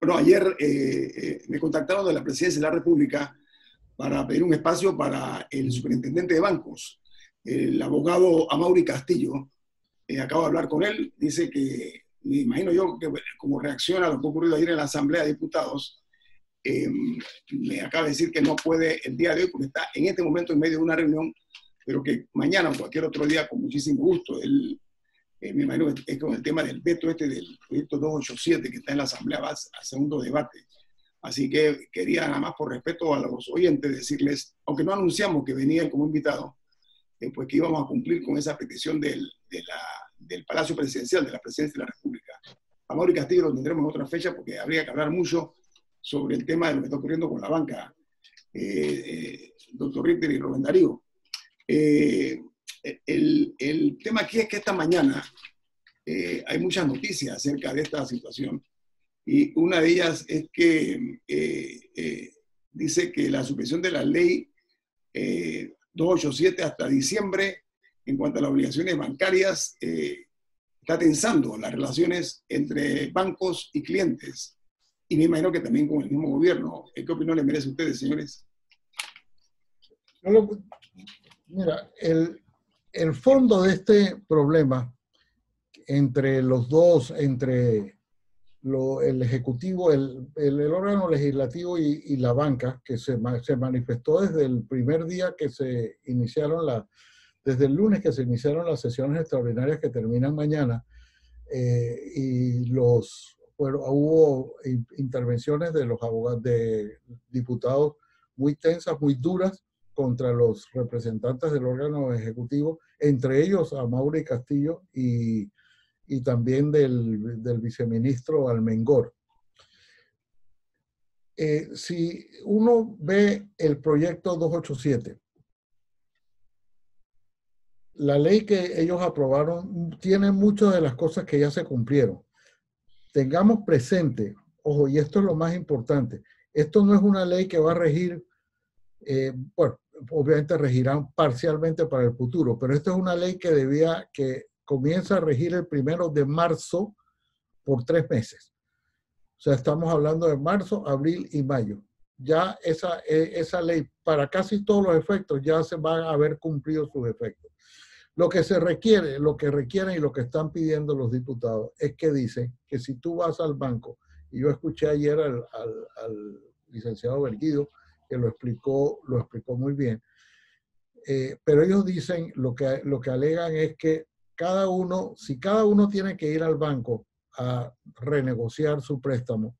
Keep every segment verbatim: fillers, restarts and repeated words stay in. Bueno, ayer eh, eh, me contactaron de la Presidencia de la República para pedir un espacio para el superintendente de bancos, el abogado Amauri Castillo. Eh, acabo de hablar con él, dice que, me imagino yo, que como reacción a lo que ocurrido ayer en la Asamblea de Diputados, eh, me acaba de decir que no puede el día de hoy, porque está en este momento en medio de una reunión, pero que mañana o cualquier otro día, con muchísimo gusto, él, eh, me imagino que es con el tema del veto este del proyecto dos ochenta y siete, que está en la Asamblea, va a segundo debate. Así que quería, nada más por respeto a los oyentes, decirles, aunque no anunciamos que venía como invitado, eh, pues que íbamos a cumplir con esa petición del, de la, del Palacio Presidencial, de la Presidencia de la República. A Mauri Castillo lo tendremos en otra fecha, porque habría que hablar mucho sobre el tema de lo que está ocurriendo con la banca, eh, eh, doctor Ritter y Rubén Darío. Eh, el, el tema aquí es que esta mañana eh, hay muchas noticias acerca de esta situación. Y una de ellas es que eh, eh, dice que la suspensión de la ley eh, dos ochenta y siete hasta diciembre, en cuanto a las obligaciones bancarias, eh, está tensando las relaciones entre bancos y clientes. Y me imagino que también con el mismo gobierno. ¿Qué opinión les merece a ustedes, señores? Mira, el, el fondo de este problema entre los dos, entre... Lo, el Ejecutivo, el, el, el órgano legislativo y, y la banca, que se, se manifestó desde el primer día que se iniciaron, la, desde el lunes que se iniciaron las sesiones extraordinarias que terminan mañana, eh, y los, bueno, hubo intervenciones de los abogados, de diputados muy tensas, muy duras, contra los representantes del órgano ejecutivo, entre ellos a Amauri Castillo y... y también del, del viceministro Almengor. Eh, si uno ve el proyecto dos ochenta y siete, la ley que ellos aprobaron tiene muchas de las cosas que ya se cumplieron. Tengamos presente, ojo, y esto es lo más importante, esto no es una ley que va a regir, eh, bueno, obviamente regirán parcialmente para el futuro, pero esta es una ley que debía que comienza a regir el primero de marzo por tres meses. O sea, estamos hablando de marzo, abril y mayo. Ya esa, esa ley, para casi todos los efectos, ya se van a haber cumplido sus efectos. Lo que se requiere, lo que requieren y lo que están pidiendo los diputados es que dicen que si tú vas al banco, y yo escuché ayer al, al, al licenciado Berguido, que lo explicó, lo explicó muy bien, eh, pero ellos dicen, lo que, lo que alegan es que Cada uno, si cada uno tiene que ir al banco a renegociar su préstamo,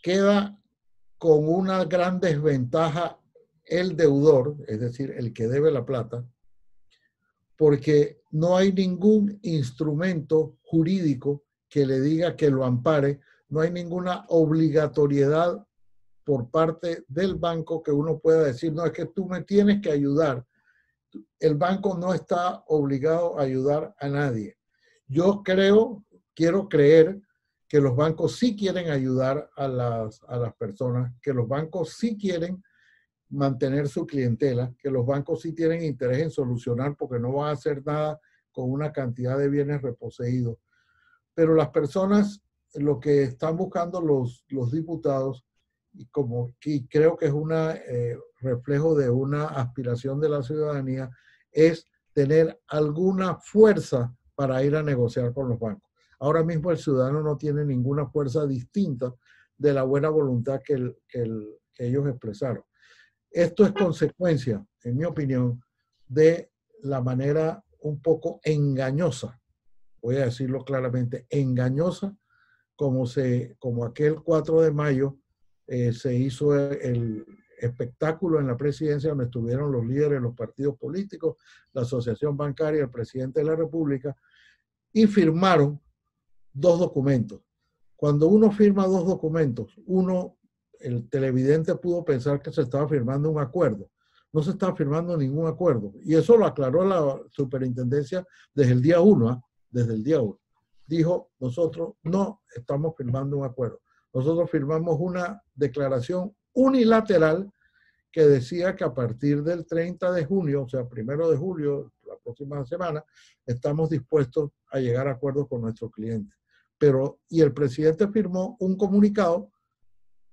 queda con una gran desventaja el deudor, es decir, el que debe la plata, porque no hay ningún instrumento jurídico que le diga que lo ampare, no hay ninguna obligatoriedad por parte del banco que uno pueda decir, no, es que tú me tienes que ayudar. El banco no está obligado a ayudar a nadie. Yo creo, quiero creer que los bancos sí quieren ayudar a las, a las personas, que los bancos sí quieren mantener su clientela, que los bancos sí tienen interés en solucionar porque no van a hacer nada con una cantidad de bienes reposeídos. Pero las personas, lo que están buscando los, los diputados, y, como, y creo que es un eh, reflejo de una aspiración de la ciudadanía, es tener alguna fuerza para ir a negociar con los bancos. Ahora mismo el ciudadano no tiene ninguna fuerza distinta de la buena voluntad que, el, que, el, que ellos expresaron. Esto es consecuencia, en mi opinión, de la manera un poco engañosa, voy a decirlo claramente, engañosa, como, se, como aquel cuatro de mayo, Eh, se hizo el espectáculo en la presidencia donde estuvieron los líderes de los partidos políticos, la asociación bancaria, el presidente de la república, y firmaron dos documentos. Cuando uno firma dos documentos, uno, el televidente pudo pensar que se estaba firmando un acuerdo. No se estaba firmando ningún acuerdo. Y eso lo aclaró la superintendencia desde el día uno, ¿eh? Desde el día uno. Dijo, nosotros no estamos firmando un acuerdo. Nosotros firmamos una declaración unilateral que decía que a partir del treinta de junio, o sea, primero de julio, la próxima semana, estamos dispuestos a llegar a acuerdos con nuestros clientes. pero y el presidente firmó un comunicado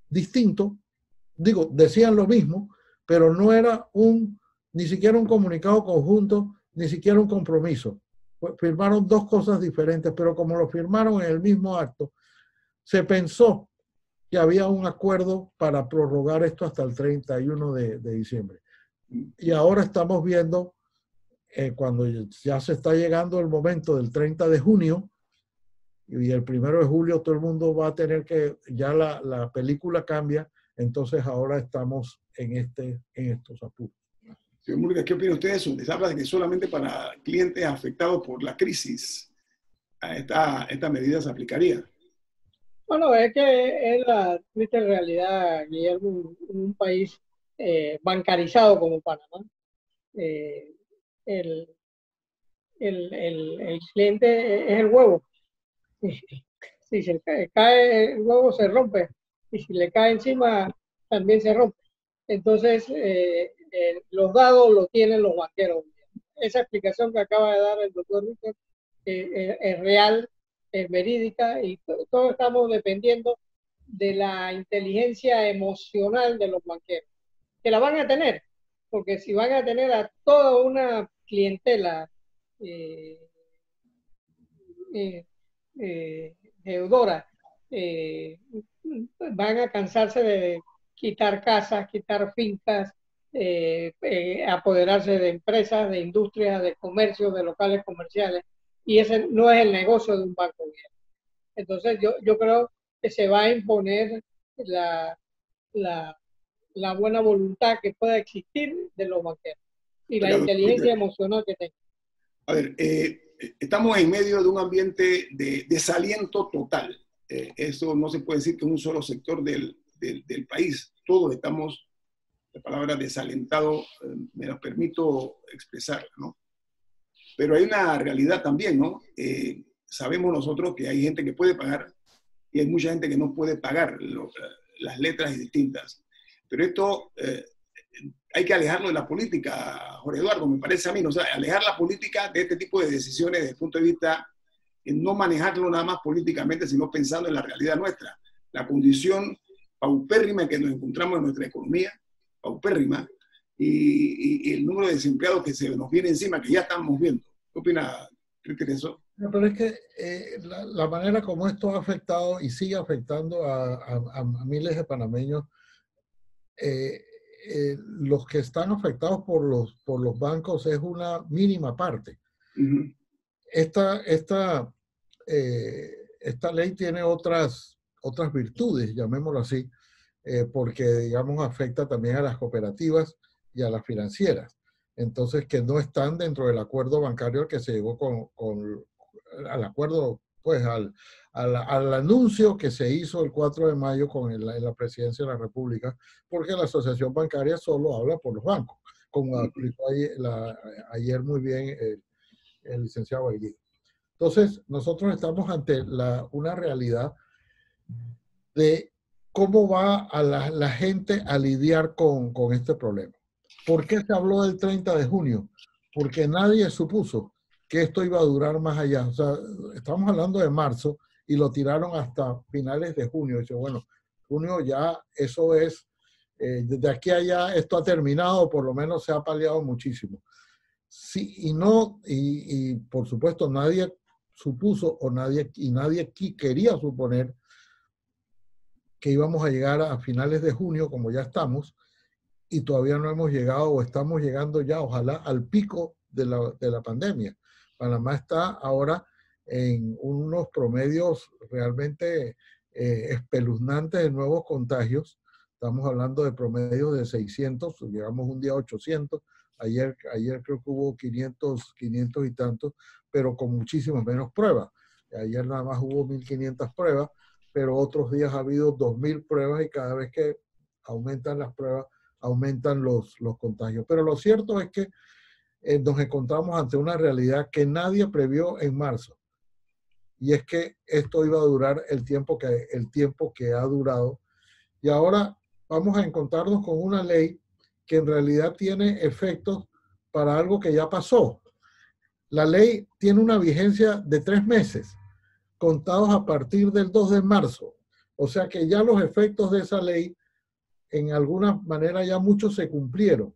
distinto, digo, decían lo mismo, pero no era un, ni siquiera un comunicado conjunto, ni siquiera un compromiso. Firmaron dos cosas diferentes, pero como lo firmaron en el mismo acto, se pensó que había un acuerdo para prorrogar esto hasta el treinta y uno de diciembre. Y ahora estamos viendo, eh, cuando ya se está llegando el momento del treinta de junio y el primero de julio, todo el mundo va a tener que, ya la, la película cambia, entonces ahora estamos en, este, en estos apuros. Señor Murgas, ¿qué opina usted de eso? Se habla de que solamente para clientes afectados por la crisis a esta, esta medida se aplicaría. Bueno, es que es la triste realidad, Guillermo, en un país eh, bancarizado como Panamá. Eh, el, el, el, el cliente es el huevo. Si se cae, cae el huevo, se rompe. Y si le cae encima, también se rompe. Entonces, eh, eh, los dados los tienen los banqueros. Esa explicación que acaba de dar el doctor Ritter eh, eh, es real, es verídica, y todos estamos dependiendo de la inteligencia emocional de los banqueros, que la van a tener, porque si van a tener a toda una clientela eh, eh, eh, deudora, eh, van a cansarse de quitar casas, quitar fincas, eh, eh, apoderarse de empresas, de industrias, de comercios, de locales comerciales. Y ese no es el negocio de un banco bien. Entonces yo, yo creo que se va a imponer la, la, la buena voluntad que pueda existir de los banqueros y la inteligencia emocional que tengan. A ver, eh, estamos en medio de un ambiente de desaliento total. Eh, eso no se puede decir que es un solo sector del, del, del país. Todos estamos, la palabra desalentado, eh, me la permito expresar, ¿no? Pero hay una realidad también, ¿no? Eh, sabemos nosotros que hay gente que puede pagar y hay mucha gente que no puede pagar. Lo, las letras distintas. Pero esto eh, hay que alejarlo de la política, Jorge Eduardo, me parece a mí. O sea, alejar la política de este tipo de decisiones desde el punto de vista de no manejarlo nada más políticamente, sino pensando en la realidad nuestra. La condición paupérrima en que nos encontramos en nuestra economía, paupérrima, y, y, y el número de desempleados que se nos viene encima, que ya estamos viendo. ¿Qué opina de eso? Pero es que eh, la, la manera como esto ha afectado y sigue afectando a, a, a miles de panameños, eh, eh, los que están afectados por los, por los bancos es una mínima parte. Uh-huh. Esta, esta, eh, esta ley tiene otras, otras virtudes, llamémoslo así, eh, porque, digamos, afecta también a las cooperativas y a las financieras. Entonces, que no están dentro del acuerdo bancario que se llegó con, con al acuerdo, pues al, al, al anuncio que se hizo el cuatro de mayo con el, la presidencia de la República, porque la asociación bancaria solo habla por los bancos, como explicó ayer, la, ayer muy bien el, el licenciado Ayrín. Entonces, nosotros estamos ante la, una realidad de cómo va a la, la gente a lidiar con, con este problema. ¿Por qué se habló del treinta de junio? Porque nadie supuso que esto iba a durar más allá. O sea, estamos hablando de marzo y lo tiraron hasta finales de junio. Y dice, bueno, junio ya eso es, eh, desde aquí a allá esto ha terminado, por lo menos se ha paliado muchísimo. Sí, y no, y, y por supuesto nadie supuso o nadie, y nadie quería suponer que íbamos a llegar a finales de junio, como ya estamos, y todavía no hemos llegado o estamos llegando ya, ojalá, al pico de la, de la pandemia. Panamá está ahora en unos promedios realmente eh, espeluznantes de nuevos contagios. Estamos hablando de promedios de seiscientos, llegamos un día a ochocientos, ayer, ayer creo que hubo quinientos, quinientos y tantos, pero con muchísimas menos pruebas. Ayer nada más hubo mil quinientas pruebas, pero otros días ha habido dos mil pruebas y cada vez que aumentan las pruebas, aumentan los, los contagios. Pero lo cierto es que eh, nos encontramos ante una realidad que nadie previó en marzo. Y es que esto iba a durar el tiempo que, el tiempo que ha durado. Y ahora vamos a encontrarnos con una ley que en realidad tiene efectos para algo que ya pasó. La ley tiene una vigencia de tres meses. contados a partir del dos de marzo. O sea que ya los efectos de esa ley, en alguna manera ya muchos se cumplieron.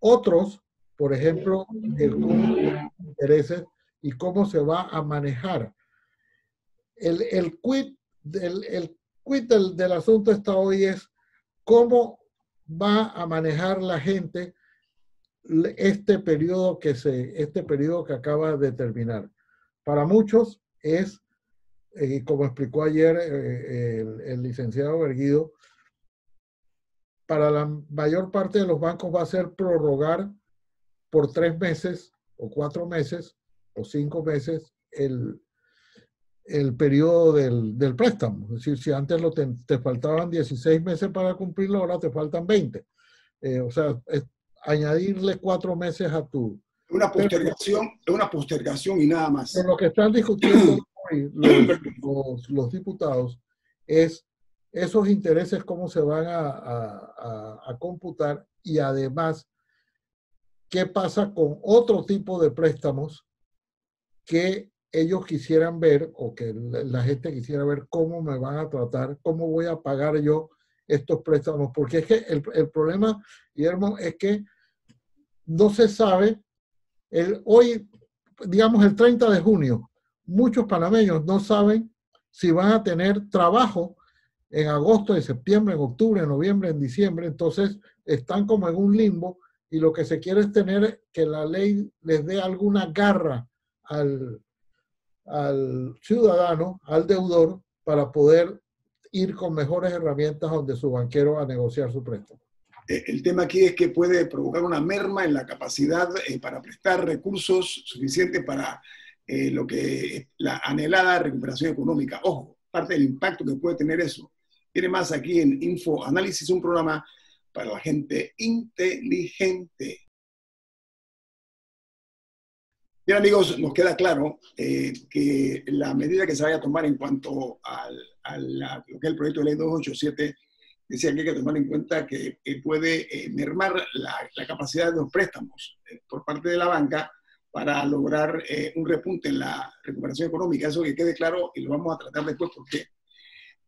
Otros, por ejemplo, el cúmulo de intereses y cómo se va a manejar. El, el quid, el, el quid del, del asunto está hoy es cómo va a manejar la gente este periodo que, se, este periodo que acaba de terminar. Para muchos es, eh, como explicó ayer eh, el, el licenciado Berguido, para la mayor parte de los bancos va a ser prorrogar por tres meses o cuatro meses o cinco meses el, el periodo del, del préstamo. Es decir, si antes lo te, te faltaban dieciséis meses para cumplirlo, ahora te faltan veinte. Eh, o sea, es añadirle cuatro meses a tu... Una postergación, una postergación y nada más. Pero lo que están discutiendo hoy los, los, los diputados es esos intereses cómo se van a, a, a, a computar y además qué pasa con otro tipo de préstamos que ellos quisieran ver o que la gente quisiera ver cómo me van a tratar, cómo voy a pagar yo estos préstamos. Porque es que el, el problema, Guillermo, es que no se sabe, el, hoy, digamos el treinta de junio, muchos panameños no saben si van a tener trabajo en agosto, en septiembre, en octubre, en noviembre, en diciembre. Entonces están como en un limbo y lo que se quiere es tener que la ley les dé alguna garra al, al ciudadano, al deudor, para poder ir con mejores herramientas donde su banquero a negociar su préstamo. El tema aquí es que puede provocar una merma en la capacidad eh, para prestar recursos suficientes para eh, lo que la anhelada recuperación económica. Ojo, parte del impacto que puede tener eso. Tiene más aquí en Infoanálisis, un programa para la gente inteligente. Bien, amigos, nos queda claro eh, que la medida que se vaya a tomar en cuanto al, a la, lo que es el proyecto de ley dos ochenta y siete, decía que hay que tomar en cuenta que, que puede eh, mermar la, la capacidad de los préstamos eh, por parte de la banca para lograr eh, un repunte en la recuperación económica. Eso que quede claro y lo vamos a tratar después porque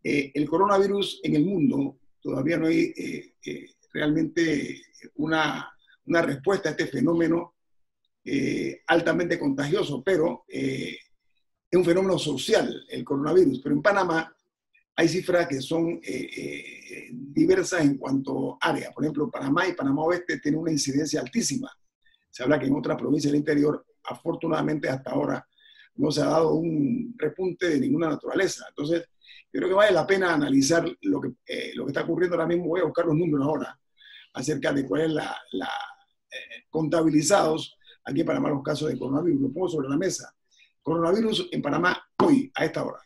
eh, el coronavirus en el mundo todavía no hay eh, eh, realmente una, una respuesta a este fenómeno eh, altamente contagioso, pero eh, es un fenómeno social el coronavirus. Pero en Panamá hay cifras que son eh, eh, diversas en cuanto a área. Por ejemplo, Panamá y Panamá Oeste tienen una incidencia altísima. Se habla que en otras provincias del interior, afortunadamente hasta ahora, no se ha dado un repunte de ninguna naturaleza. Entonces, yo creo que vale la pena analizar lo que, eh, lo que está ocurriendo ahora mismo. Voy a buscar los números ahora acerca de cuál es la, la eh, contabilizados aquí en Panamá los casos de coronavirus. Lo pongo sobre la mesa. Coronavirus en Panamá hoy, a esta hora.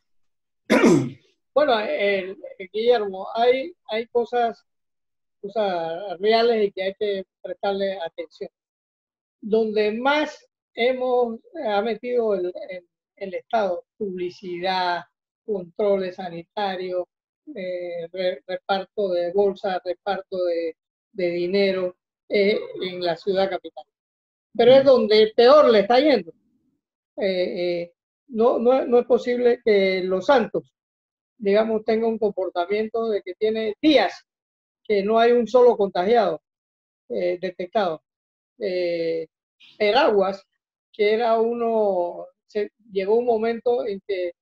Bueno, eh, Guillermo, hay, hay cosas, cosas reales y que hay que prestarle atención. Donde más hemos ha metido el, el, el Estado, publicidad, controles sanitarios, eh, re, reparto de bolsas, reparto de, de dinero eh, en la ciudad capital. Pero es donde peor le está yendo. Eh, eh, no, no, no es posible que Los Santos, digamos, tenga un comportamiento de que tiene días que no hay un solo contagiado eh, detectado. Eh, Peraguas, que era uno, se, llegó un momento en que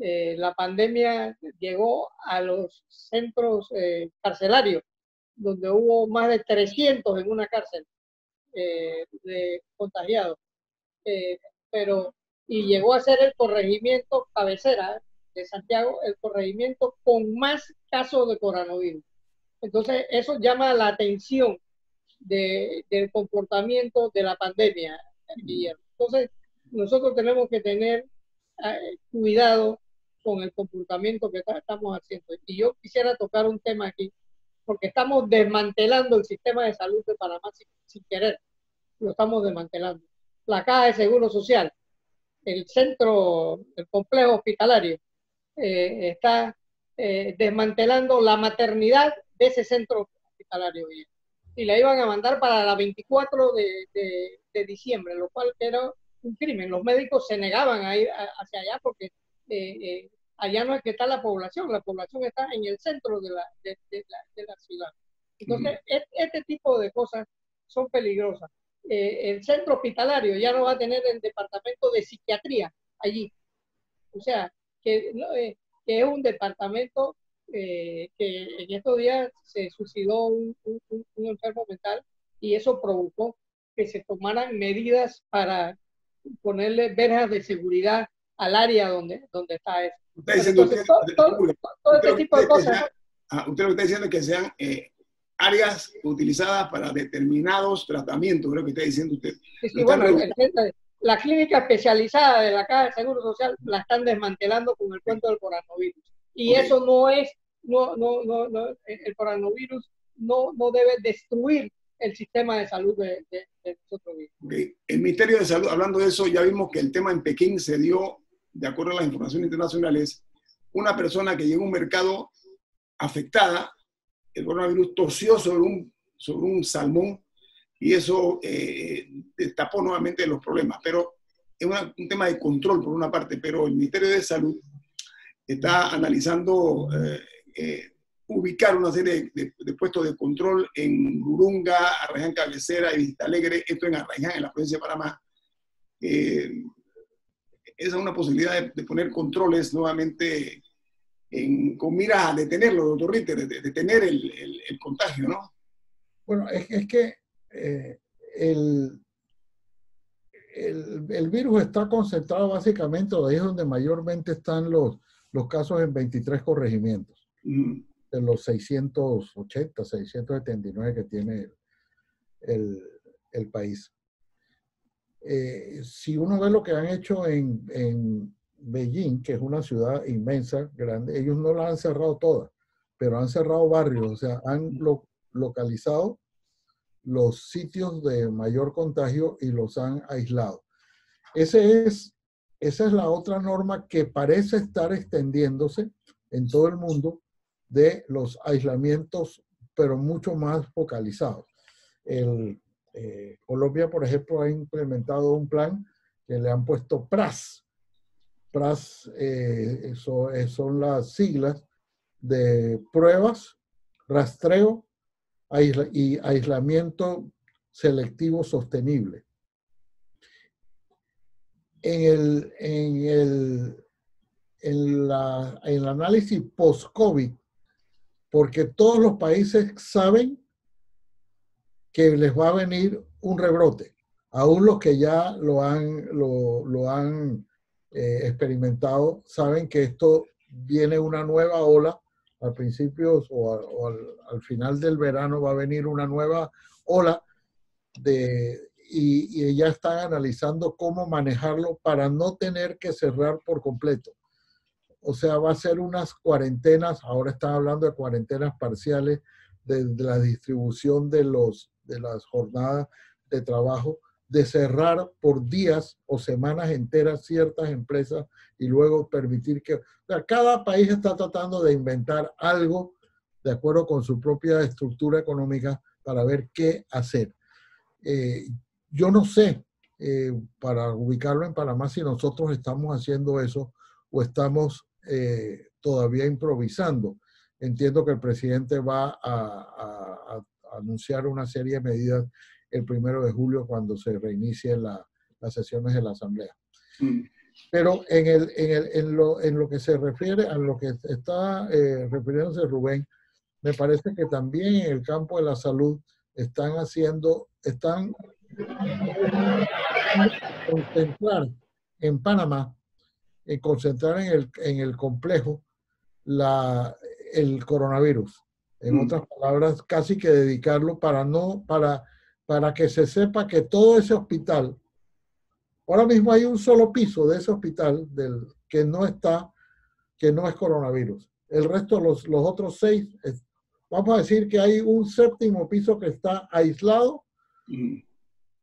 eh, la pandemia llegó a los centros eh, carcelarios, donde hubo más de trescientos en una cárcel eh, de contagiados, eh, pero y llegó a ser el corregimiento cabecera de Santiago, el corregimiento con más casos de coronavirus. Entonces eso llama la atención De, del comportamiento de la pandemia, Guillermo. Entonces, nosotros tenemos que tener eh, cuidado con el comportamiento que estamos haciendo. Y yo quisiera tocar un tema aquí, porque estamos desmantelando el sistema de salud de Panamá sin, sin querer. Lo estamos desmantelando. La Caja de Seguro Social, el centro, el complejo hospitalario, eh, está eh, desmantelando la maternidad de ese centro hospitalario, Guillermo. Y la iban a mandar para la veinticuatro de diciembre, lo cual era un crimen. Los médicos se negaban a ir a, hacia allá porque eh, eh, allá no es que está la población, la población está en el centro de la, de, de la, de la ciudad. Entonces, uh-huh. este, este tipo de cosas son peligrosas. Eh, el centro hospitalario ya no va a tener el departamento de psiquiatría allí. O sea, que, eh, que es un departamento eh, que en estos días se suicidó un, un, un enfermo mental, y eso provocó que se tomaran medidas para ponerle verjas de seguridad al área donde, donde está eso. Usted está diciendo, entonces, usted, todo, usted, todo, todo usted, este tipo de cosas. Sea, ajá, usted lo que está diciendo es que sean eh, áreas utilizadas para determinados tratamientos, creo que está diciendo usted. Sí, sí, bueno, el, el, la clínica especializada de la Caja de Seguro Social la están desmantelando con el cuento del coronavirus. Y okay. eso no es, no, no, no, no, el coronavirus no, no debe destruir el sistema de salud de, de, de nosotros mismos. Okay. El Ministerio de Salud, hablando de eso, ya vimos que el tema en Pekín se dio, de acuerdo a las informaciones internacionales, una persona que llegó a un mercado afectada, el coronavirus, tosió sobre un, sobre un salmón, y eso eh, destapó nuevamente los problemas. Pero es una, un tema de control por una parte, pero el Ministerio de Salud está analizando eh, eh, ubicar una serie de, de, de puestos de control en Lurunga, Arraiján Cabecera y Vista Alegre, esto en Arraiján, en la provincia de Panamá. Eh, esa es una posibilidad de, de poner controles nuevamente en, con miras a detenerlo, doctor Ritter, de, detener el, el, el contagio, ¿no? Bueno, es, es que eh, el, el, el virus está concentrado básicamente, ahí es donde mayormente están los, los casos en veintitrés corregimientos, mm. de los seiscientos ochenta, seiscientos setenta y nueve que tiene el, el país. Eh, si uno ve lo que han hecho en, en Beijing, que es una ciudad inmensa, grande, ellos no la han cerrado toda, pero han cerrado barrios, o sea, han lo, localizado los sitios de mayor contagio y los han aislado. Ese es, esa es la otra norma que parece estar extendiéndose en todo el mundo, de los aislamientos, pero mucho más focalizados. El Eh, Colombia, por ejemplo, ha implementado un plan que le han puesto PRAS. PRAS eh, eso, son las siglas de pruebas, rastreo aisla y aislamiento selectivo sostenible. En el, en el, en la, en el análisis post-COVID, porque todos los países saben que les va a venir un rebrote, aún los que ya lo han, lo, lo han eh, experimentado, saben que esto viene una nueva ola, al principio o, a, o al, al final del verano va a venir una nueva ola, de, y, y ya están analizando cómo manejarlo para no tener que cerrar por completo. O sea, va a ser unas cuarentenas, ahora están hablando de cuarentenas parciales, de, de la distribución de los de las jornadas de trabajo, de cerrar por días o semanas enteras ciertas empresas y luego permitir que... O sea, cada país está tratando de inventar algo de acuerdo con su propia estructura económica para ver qué hacer. Eh, yo no sé, eh, para ubicarlo en Panamá, si nosotros estamos haciendo eso o estamos eh, todavía improvisando. Entiendo que el presidente va a, a, a anunciar una serie de medidas el primero de julio cuando se reinicien la, las sesiones de la Asamblea. Mm. Pero en, el, en, el, en, lo, en lo que se refiere, a lo que está eh, refiriéndose Rubén, me parece que también en el campo de la salud están haciendo, están concentrar en Panamá, en concentrar en el, en el complejo la, el coronavirus. En otras palabras, casi que dedicarlo para, no, para, para que se sepa que todo ese hospital, ahora mismo hay un solo piso de ese hospital del, que no está, que no es coronavirus. El resto, los, los otros seis, es, vamos a decir que hay un séptimo piso que está aislado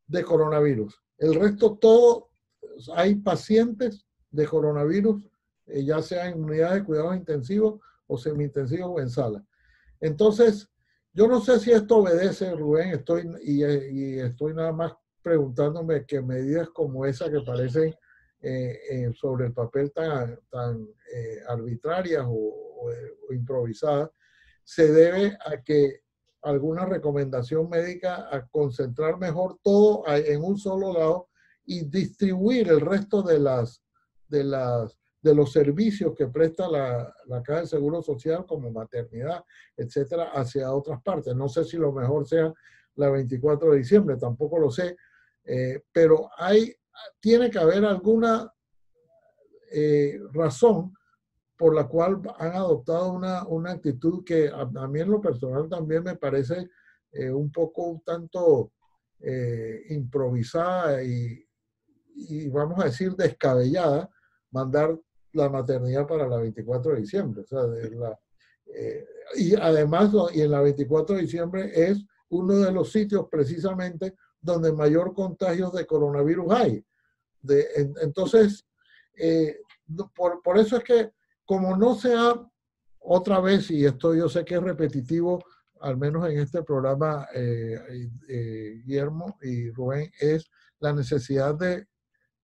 de coronavirus. El resto todo, hay pacientes de coronavirus, eh, ya sea en unidades de cuidados intensivos o semi-intensivos o en salas. Entonces, yo no sé si esto obedece, Rubén, estoy, y, y estoy nada más preguntándome que medidas como esa que parecen eh, eh, sobre el papel tan, tan eh, arbitrarias o, o, o improvisadas, se debe a que alguna recomendación médica a concentrar mejor todo en un solo lado y distribuir el resto de, las, de, las, de los servicios que presta la, la Caja de Seguro Social, como maternidad, etcétera, hacia otras partes. No sé si lo mejor sea la veinticuatro de diciembre, tampoco lo sé, eh, pero hay, tiene que haber alguna eh, razón por la cual han adoptado una, una actitud que a, a mí en lo personal también me parece eh, un poco, un tanto eh, improvisada y, y vamos a decir descabellada, mandar la maternidad para la veinticuatro de diciembre. O sea, de la, eh, y además, y en la veinticuatro de diciembre es uno de los sitios precisamente donde mayor contagios de coronavirus hay. De, en, entonces, eh, por, por eso es que como no se ha, otra vez, y esto yo sé que es repetitivo, al menos en este programa, eh, eh, Guillermo y Rubén, es la necesidad de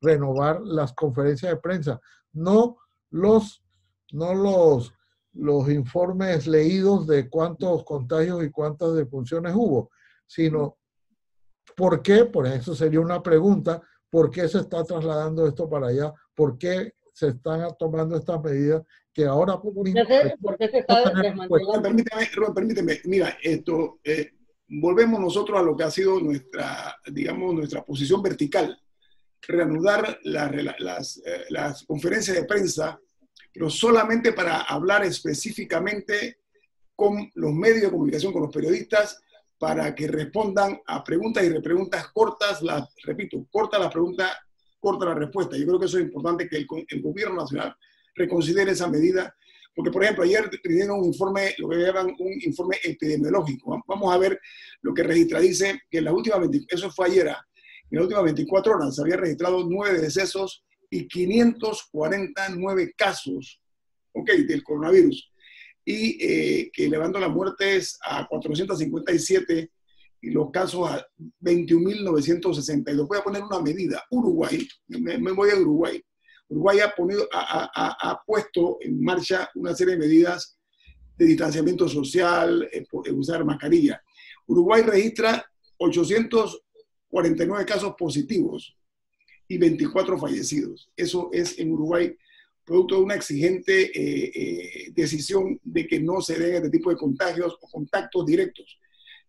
renovar las conferencias de prensa. No los, no los, los informes leídos de cuántos contagios y cuántas defunciones hubo, sino por qué, por eso sería una pregunta, ¿por qué se está trasladando esto para allá? ¿Por qué se están tomando estas medidas que ahora... ¿Por qué se, ¿por qué se está desmantelando? Permíteme, permíteme, mira, esto, eh, volvemos nosotros a lo que ha sido nuestra, digamos, nuestra posición vertical, reanudar la, las, eh, las conferencias de prensa, pero solamente para hablar específicamente con los medios de comunicación, con los periodistas, para que respondan a preguntas y repreguntas cortas, las, repito, cortas las preguntas, corta la respuesta. Yo creo que eso es importante, que el, el gobierno nacional reconsidere esa medida, porque por ejemplo ayer pidieron un informe, lo que llaman un informe epidemiológico. Vamos a ver lo que registra, dice que en las últimas, eso fue ayer, en las últimas veinticuatro horas se había registrado nueve decesos y quinientos cuarenta y nueve casos, ok, del coronavirus, y eh, que elevando las muertes a cuatrocientos cincuenta y siete y los casos a veintiún mil novecientos sesenta y dos. Voy a poner una medida. Uruguay, me, me voy a Uruguay. Uruguay ha, ponido, ha, ha, ha puesto en marcha una serie de medidas de distanciamiento social, eh, usar mascarilla. Uruguay registra ochocientos cuarenta y nueve casos positivos y veinticuatro fallecidos. Eso es en Uruguay, producto de una exigente eh, eh, decisión de que no se den este tipo de contagios o contactos directos.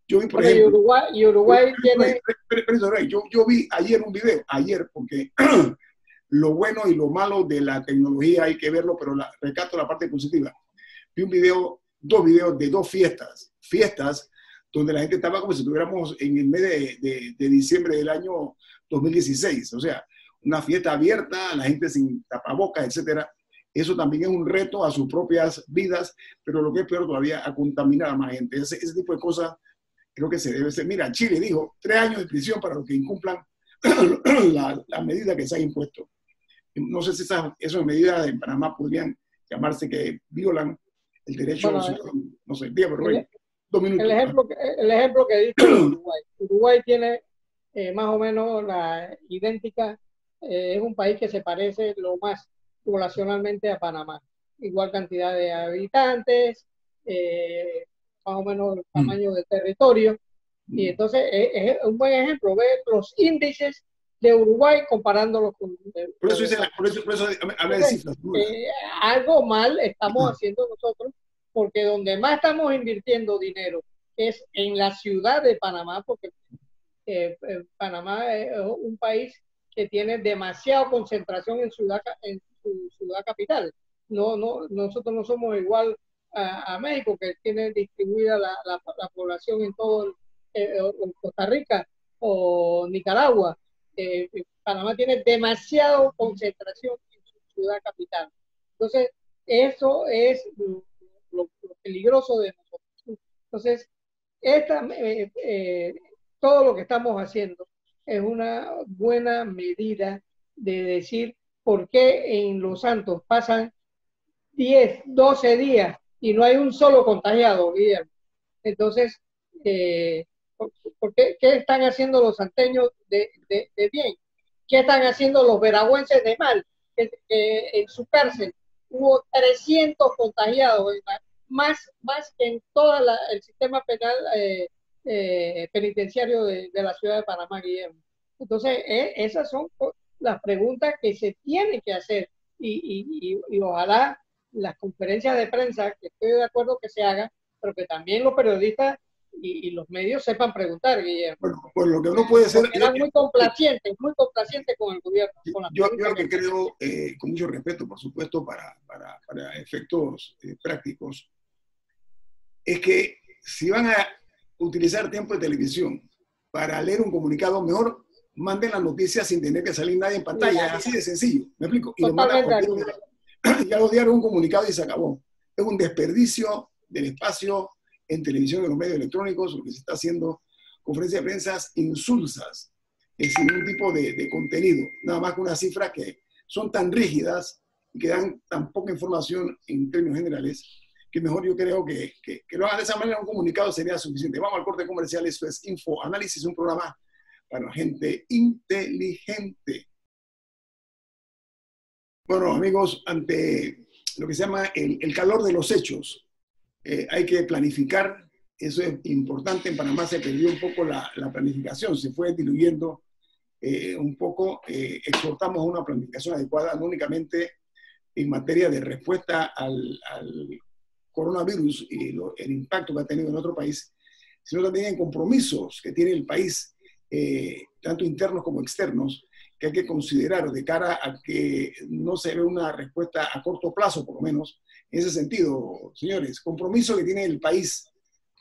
Yo vi, por bueno, ejemplo, y Uruguay, y Uruguay yo, tiene... yo, yo vi ayer un video, ayer, porque lo bueno y lo malo de la tecnología hay que verlo, pero la, recato la parte positiva. Vi un video, dos videos de dos fiestas, fiestas donde la gente estaba como si estuviéramos en el mes de, de, de diciembre del año dos mil dieciséis, o sea, una fiesta abierta, la gente sin tapabocas, etcétera. Eso también es un reto a sus propias vidas, pero lo que es peor todavía, a contaminar a más gente. Ese, ese tipo de cosas creo que se debe ser. Mira, Chile dijo tres años de prisión para los que incumplan la, la medida que se ha impuesto. No sé si esas, esas medidas en Panamá podrían llamarse que violan el derecho, bueno, a los ciudadanos. No sé, dígame, Rubén, dos minutos. El ejemplo, el ejemplo que dice Uruguay. Uruguay tiene eh, más o menos la idéntica, eh, es un país que se parece lo más poblacionalmente a Panamá. Igual cantidad de habitantes, eh, más o menos el tamaño mm. del territorio, mm. y entonces es, es un buen ejemplo, ver los índices de Uruguay comparándolos con... De, por eso dice, por eso, por eso habla de cifras. Eh, algo mal estamos haciendo nosotros, porque donde más estamos invirtiendo dinero es en la ciudad de Panamá, porque eh, Panamá es un país que tiene demasiada concentración en, ciudad, en su ciudad capital. No, no, nosotros no somos igual A, a México, que tiene distribuida la, la, la población en todo eh, en Costa Rica o Nicaragua. eh, Panamá tiene demasiada concentración en su ciudad capital. Entonces, eso es lo, lo, lo peligroso de nosotros. Entonces, esta, eh, eh, todo lo que estamos haciendo es una buena medida de decir por qué en Los Santos pasan diez, doce días y no hay un solo contagiado, Guillermo. Entonces, eh, ¿por qué, qué están haciendo los santeños de, de, de bien? ¿Qué están haciendo los veragüenses de mal? Que, que en su cárcel hubo trescientos contagiados, más, más que en todo el sistema penal eh, eh, penitenciario de, de la ciudad de Panamá, Guillermo. Entonces, eh, esas son las preguntas que se tienen que hacer y, y, y, y ojalá las conferencias de prensa, que estoy de acuerdo que se hagan, pero que también los periodistas y, y los medios sepan preguntar, Guillermo. Bueno, pues lo que no puede ser... Eran muy complacientes, muy complacientes con el gobierno. Con la yo yo que creo, eh, con mucho respeto, por supuesto, para, para, para efectos eh, prácticos, es que si van a utilizar tiempo de televisión para leer un comunicado, mejor manden las noticias sin tener que salir nadie en pantalla. Es así de sencillo, ¿me explico? Y lo mandan y a los diarios un comunicado y se acabó. Es un desperdicio del espacio en televisión y en los medios electrónicos, lo que se está haciendo, conferencias de prensa insulsas, eh, sin ningún tipo de, de contenido, nada más que unas cifras que son tan rígidas y que dan tan poca información en términos generales, que mejor yo creo que, que, que lo hagan de esa manera, un comunicado sería suficiente. Vamos al corte comercial, eso es Infoanálisis, un programa para gente inteligente. Bueno, amigos, ante lo que se llama el, el calor de los hechos, eh, hay que planificar. Eso es importante. En Panamá se perdió un poco la, la planificación, se fue diluyendo eh, un poco. Eh, exhortamos a una planificación adecuada, no únicamente en materia de respuesta al, al coronavirus y lo, el impacto que ha tenido en nuestro país, sino también en compromisos que tiene el país, eh, tanto internos como externos, que hay que considerar de cara a que no se ve una respuesta a corto plazo, por lo menos. En ese sentido, señores, compromiso que tiene el país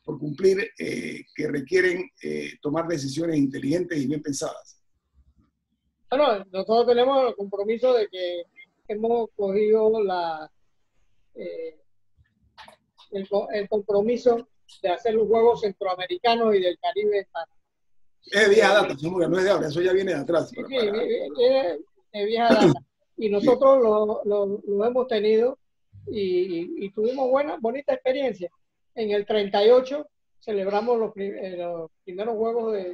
por cumplir, eh, que requieren eh, tomar decisiones inteligentes y bien pensadas. Bueno, nosotros tenemos el compromiso de que hemos cogido la, eh, el, el compromiso de hacer los Juegos Centroamericanos y del Caribe. Es vieja data, no es de ahora, eso ya viene de atrás. Sí, sí, es de vieja data. Y nosotros sí. lo, lo, lo hemos tenido y, y tuvimos buena, bonita experiencia. En el treinta y ocho celebramos los, eh, los primeros juegos de,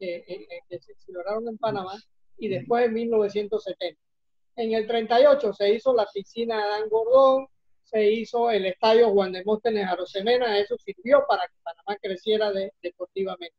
eh, eh, que se celebraron en Panamá y después en mil novecientos setenta. En el treinta y ocho se hizo la piscina Adán Gordón, se hizo el estadio Juan de Demóstenes Arosemena, eso sirvió para que Panamá creciera de, deportivamente.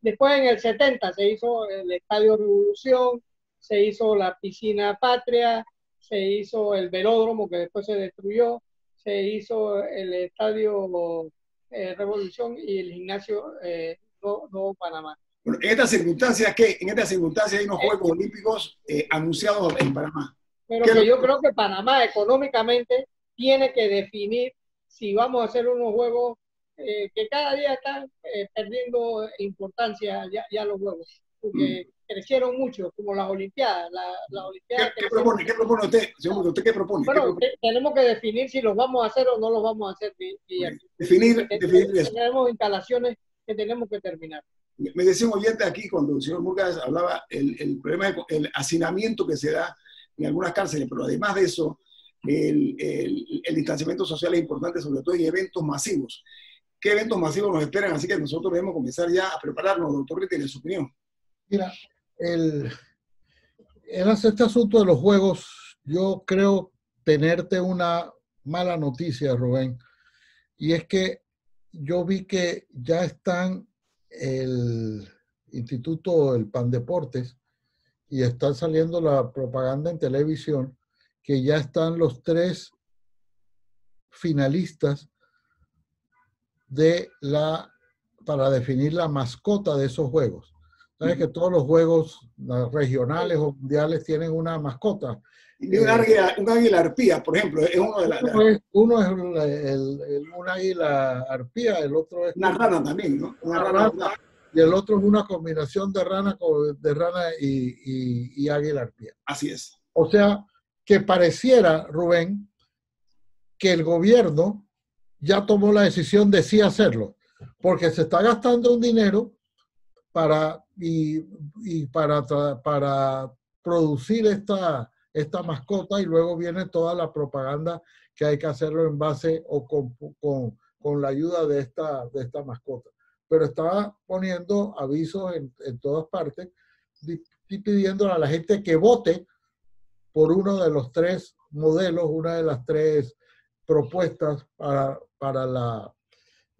Después en el setenta se hizo el Estadio Revolución, se hizo la Piscina Patria, se hizo el velódromo que después se destruyó, se hizo el Estadio eh, Revolución y el Gimnasio eh, Nuevo Panamá. Bueno, ¿en estas circunstancias qué? En estas circunstancias hay unos Juegos sí. Olímpicos eh, anunciados en Panamá. Pero que yo creo que Panamá económicamente tiene que definir si vamos a hacer unos Juegos Eh, que cada día están eh, perdiendo importancia ya, ya los juegos, porque mm. crecieron mucho, como las Olimpiadas. La, la Olimpiada ¿Qué, ¿qué, propone, ¿Qué propone usted? Señor, ¿usted qué propone? Bueno, ¿qué propone? Tenemos que definir si los vamos a hacer o no los vamos a hacer. Y, y okay. Definir, que, definir que, tenemos instalaciones que tenemos que terminar. Me decía un oyente aquí, cuando el señor Murgas hablaba, el, el problema del hacinamiento que se da en algunas cárceles, pero además de eso, el, el, el distanciamiento social es importante, sobre todo en eventos masivos. ¿Qué eventos masivos nos esperan? Así que nosotros debemos comenzar ya a prepararnos, doctor Ritter, en su opinión. Mira, el, el este asunto de los juegos, yo creo tenerte una mala noticia, Rubén, y es que yo vi que ya están el Instituto del Pandeportes y están saliendo la propaganda en televisión, que ya están los tres finalistas de la, para definir la mascota de esos juegos. Sabes que todos los juegos regionales o mundiales tienen una mascota. Y un águila, un águila arpía, por ejemplo, es uno de las... Uno es, uno es el, el, el, un águila arpía, el otro es... Una rana también, ¿no? Una rana, rana. Y el otro es una combinación de rana, de rana y, y, y águila arpía. Así es. O sea, que pareciera, Rubén, que el gobierno ya tomó la decisión de sí hacerlo, porque se está gastando un dinero para, y, y para, para producir esta, esta mascota, y luego viene toda la propaganda que hay que hacerlo en base o con, con, con la ayuda de esta, de esta mascota. Pero está poniendo avisos en, en todas partes estoy pidiendo a la gente que vote por uno de los tres modelos, una de las tres propuestas para, para, la,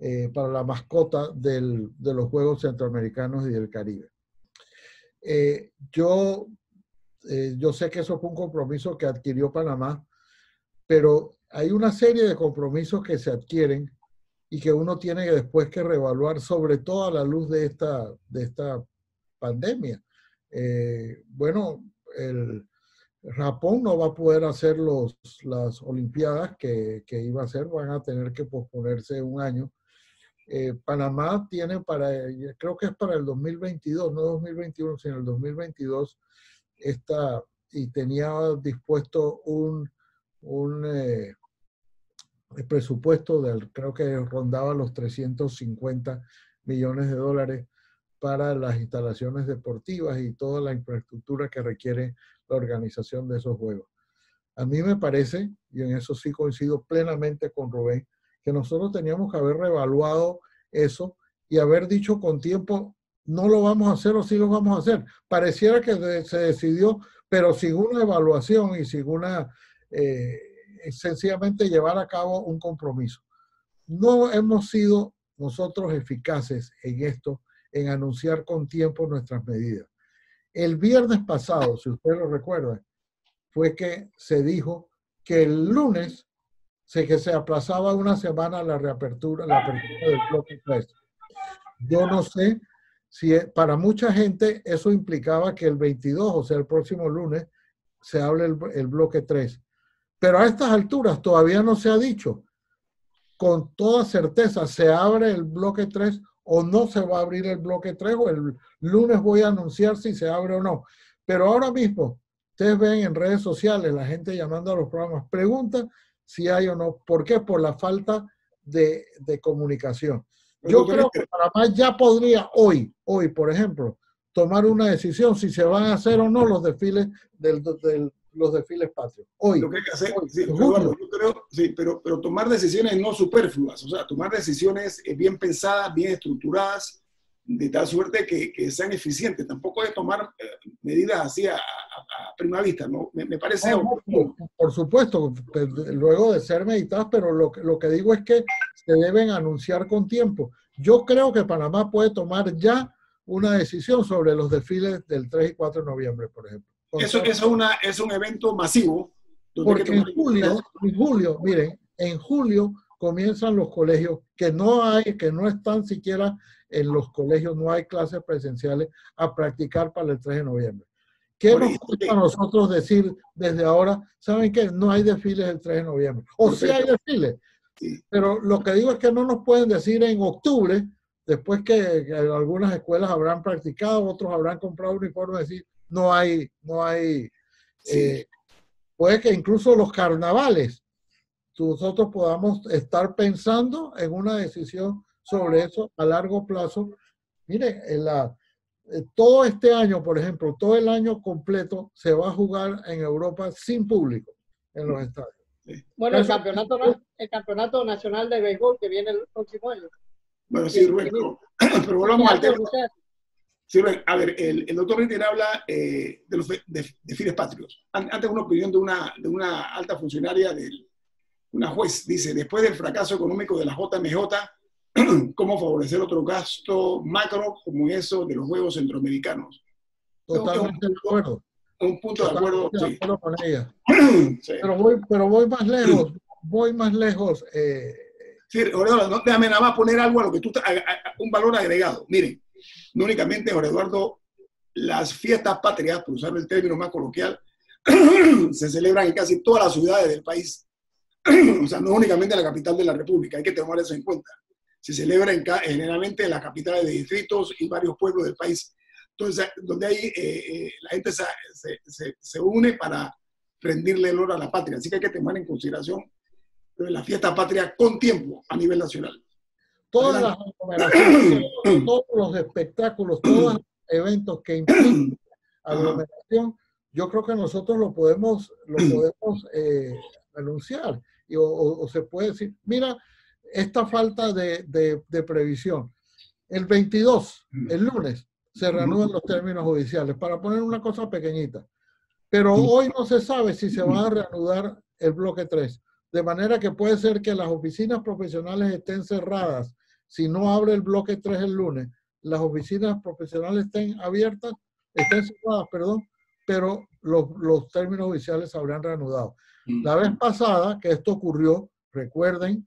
eh, para la mascota del, de los Juegos Centroamericanos y del Caribe. Eh, yo, eh, yo sé que eso fue un compromiso que adquirió Panamá, pero hay una serie de compromisos que se adquieren y que uno tiene que después que reevaluar, sobre todo a la luz de esta, de esta pandemia. Eh, bueno, el Japón no va a poder hacer los, las Olimpiadas que, que iba a hacer, van a tener que posponerse un año. Eh, Panamá tiene para, creo que es para el dos mil veintidós, no dos mil veintiuno, sino el dos mil veintidós, esta, y tenía dispuesto un, un eh, presupuesto, del, creo que rondaba los trescientos cincuenta millones de dólares para las instalaciones deportivas y toda la infraestructura que requiere la organización de esos juegos. A mí me parece, y en eso sí coincido plenamente con Rubén, que nosotros teníamos que haber reevaluado eso y haber dicho con tiempo, no lo vamos a hacer o sí lo vamos a hacer. Pareciera que se decidió, pero sin una evaluación y sin una, eh, sencillamente llevar a cabo un compromiso. No hemos sido nosotros eficaces en esto, en anunciar con tiempo nuestras medidas. El viernes pasado, si ustedes lo recuerdan, fue que se dijo que el lunes se, que se aplazaba una semana la reapertura, la apertura del bloque tres. Yo no sé si para mucha gente eso implicaba que el veintidós, o sea, el próximo lunes, se hable el, el bloque tres. Pero a estas alturas todavía no se ha dicho. Con toda certeza, ¿se abre el bloque tres o no se va a abrir el bloque tres? O el lunes voy a anunciar si se abre o no. Pero ahora mismo, ustedes ven en redes sociales la gente llamando a los programas, pregunta si hay o no. ¿Por qué? Por la falta de, de comunicación. Yo creo que Panamá ya podría hoy, hoy por ejemplo, tomar una decisión si se van a hacer o no los desfiles del, del los desfiles patrios. Hoy. Lo que hay que hacer, hoy, sí, Eduardo, yo creo, sí, pero, pero tomar decisiones no superfluas, o sea, tomar decisiones bien pensadas, bien estructuradas, de tal suerte que, que sean eficientes. Tampoco es tomar medidas así a, a, a prima vista, ¿no? Me, me parece... No, no, por supuesto, luego de ser meditadas, pero lo, lo que digo es que se deben anunciar con tiempo. Yo creo que Panamá puede tomar ya una decisión sobre los desfiles del tres y cuatro de noviembre, por ejemplo. Eso, eso es, una, es un evento masivo. Porque en julio, en julio, miren, en julio comienzan los colegios, que no hay, que no están siquiera en los colegios, no hay clases presenciales a practicar para el tres de noviembre. ¿Qué nos cuesta a nosotros decir desde ahora? ¿Saben qué? No hay desfiles el tres de noviembre. O sí hay desfiles. Pero lo que digo es que no nos pueden decir en octubre, después que algunas escuelas habrán practicado, otros habrán comprado uniformes, decir, No hay, no hay, sí. eh, puede que incluso los carnavales, nosotros podamos estar pensando en una decisión sobre eso a largo plazo. Mire, en la, eh, todo este año, por ejemplo, todo el año completo se va a jugar en Europa sin público en los estadios. Sí. Bueno, el campeonato, el campeonato nacional de béisbol que viene el próximo año. Bueno, sí, Rubén, pero, pero volvamos al tema. Sí, a ver, el, el doctor Ritter habla eh, de los desfiles patrios. Antes una opinión de una, de una alta funcionaria, del, una juez, dice, después del fracaso económico de la J M J, ¿cómo favorecer otro gasto macro como eso de los Juegos Centroamericanos? Totalmente un, de acuerdo. Un punto Totalmente de acuerdo, de acuerdo sí. con ella. Sí. Pero, voy, pero voy más lejos, voy más lejos. Eh. Sí, Eduardo, no, déjame nada más poner algo a lo que tú, a, a, un valor agregado. Miren. No únicamente, Jorge Eduardo, las fiestas patrias, por usar el término más coloquial, se celebran en casi todas las ciudades del país. O sea, no únicamente en la capital de la República, hay que tener eso en cuenta. Se celebra en, generalmente en las capitales de distritos y varios pueblos del país. Entonces, donde hay, eh, eh, la gente se, se, se une para rendirle honor a la patria. Así que hay que tomar en consideración la fiesta patria con tiempo a nivel nacional. Todas las aglomeraciones, todos los espectáculos, todos los eventos que implican aglomeración, yo creo que nosotros lo podemos, lo podemos eh, anunciar. Y, o, o se puede decir, mira, esta falta de, de, de previsión. El veintidós, el lunes, se reanuden los términos judiciales, para poner una cosa pequeñita. Pero hoy no se sabe si se va a reanudar el bloque tres, de manera que puede ser que las oficinas profesionales estén cerradas. Si no abre el bloque tres el lunes, las oficinas profesionales estén abiertas, estén cerradas, perdón, pero los, los términos judiciales se habrán reanudado. La vez pasada que esto ocurrió, recuerden,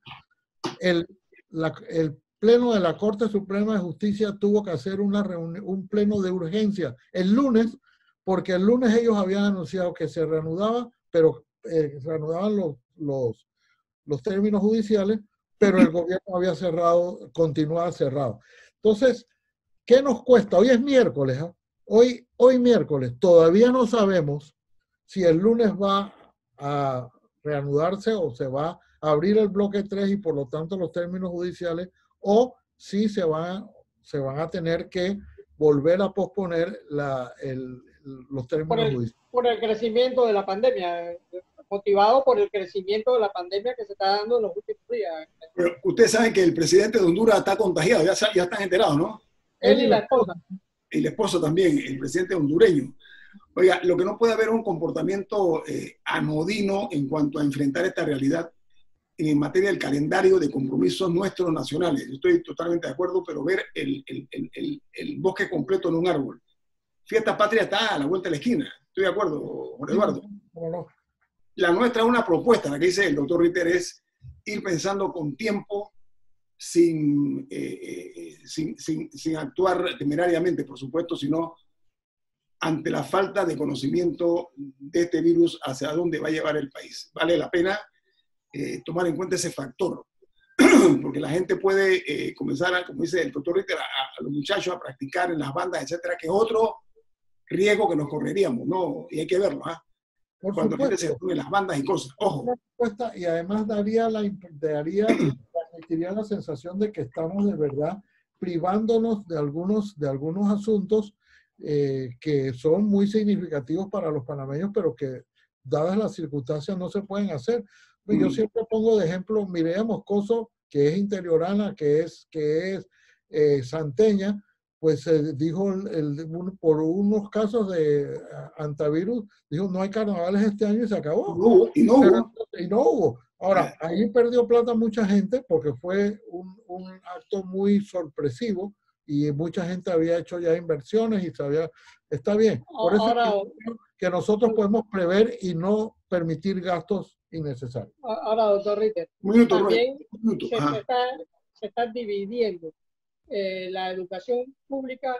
el, la, el Pleno de la Corte Suprema de Justicia tuvo que hacer una reunión, un pleno de urgencia el lunes, porque el lunes ellos habían anunciado que se reanudaba, pero eh, reanudaban los, los, los términos judiciales, pero el gobierno había cerrado, continuaba cerrado. Entonces, ¿qué nos cuesta? Hoy es miércoles, ¿eh? hoy, hoy miércoles, todavía no sabemos si el lunes va a reanudarse o se va a abrir el bloque tres y por lo tanto los términos judiciales, o si se van, se van a tener que volver a posponer la, el, los términos por el, judiciales. Por el crecimiento de la pandemia, motivado por el crecimiento de la pandemia que se está dando en los últimos días. Pero ustedes saben que el presidente de Honduras está contagiado, ya, ya están enterados, ¿no? Él y la esposa. Y la esposa también, el presidente hondureño. Oiga, lo que no puede haber es un comportamiento eh, anodino en cuanto a enfrentar esta realidad en materia del calendario de compromisos nuestros nacionales. Yo estoy totalmente de acuerdo, pero ver el, el, el, el, el bosque completo en un árbol. Fiesta patria está a la vuelta de la esquina. Estoy de acuerdo, Jorge Eduardo. La nuestra es una propuesta, la que dice el doctor Ritter, es ir pensando con tiempo, sin, eh, sin, sin, sin actuar temerariamente, por supuesto, sino ante la falta de conocimiento de este virus hacia dónde va a llevar el país. Vale la pena eh, tomar en cuenta ese factor, porque la gente puede eh, comenzar, a, como dice el doctor Ritter, a, a los muchachos a practicar en las bandas, etcétera, que es otro riesgo que nos correríamos, ¿no? Y hay que verlo, ¿ah? ¿eh? Por Cuando supuesto. La gente se reúne las bandas y cosas, ojo. Y además daría la, daría, daría la sensación de que estamos de verdad privándonos de algunos, de algunos asuntos eh, que son muy significativos para los panameños, pero que dadas las circunstancias no se pueden hacer. Yo mm. siempre pongo de ejemplo, mire a Moscoso, que es interiorana, que es, que es eh, santeña, pues eh, dijo el, el, un, por unos casos de antivirus, dijo no hay carnavales este año y se acabó. No, y, no Pero, hubo. y no hubo. Ahora, ahí perdió plata mucha gente porque fue un, un acto muy sorpresivo y mucha gente había hecho ya inversiones y sabía, está bien. Por eso ahora, es que nosotros podemos prever y no permitir gastos innecesarios. Ahora, doctor Ritter, minuto, también minuto. Se, se, está, se está dividiendo. Eh, la educación pública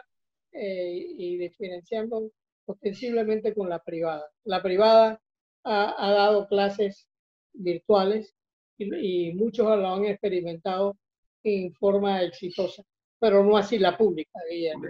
eh, y diferenciando ostensiblemente con la privada. La privada ha, ha dado clases virtuales y, y muchos lo han experimentado en forma exitosa, pero no así la pública. Guillermo.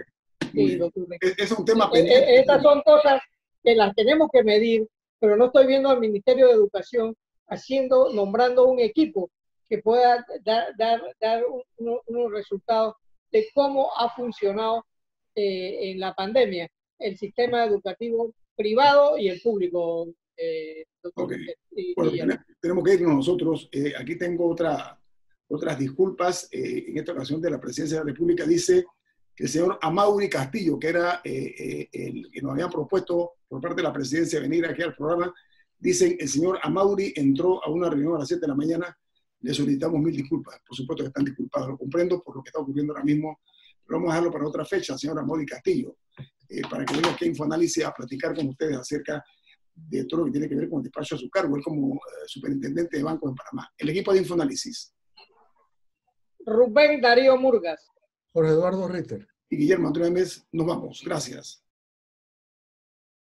Sí, es, es un tema pendiente. Estas son cosas que las tenemos que medir, pero no estoy viendo al Ministerio de Educación haciendo, nombrando un equipo que pueda dar, dar, dar unos uno resultados de cómo ha funcionado eh, en la pandemia el sistema educativo privado y el público. Eh, okay. y, bueno, y, tenemos, tenemos que irnos nosotros. Eh, aquí tengo otra, otras disculpas. Eh, en esta ocasión de la Presidencia de la República dice que el señor Amauri Castillo, que era eh, eh, el que nos habían propuesto por parte de la Presidencia venir aquí al programa, dicen el señor Amauri entró a una reunión a las siete de la mañana. Le solicitamos mil disculpas. Por supuesto que están disculpados, lo comprendo por lo que está ocurriendo ahora mismo, pero vamos a dejarlo para otra fecha, señora Amauri Castillo, eh, para que venga aquí a Infoanálisis a platicar con ustedes acerca de todo lo que tiene que ver con el despacho a su cargo, él como eh, superintendente de bancos en Panamá. El equipo de Infoanálisis. Rubén Darío Murgas. Jorge Eduardo Ritter. Y Guillermo Adames, nos vamos. Gracias.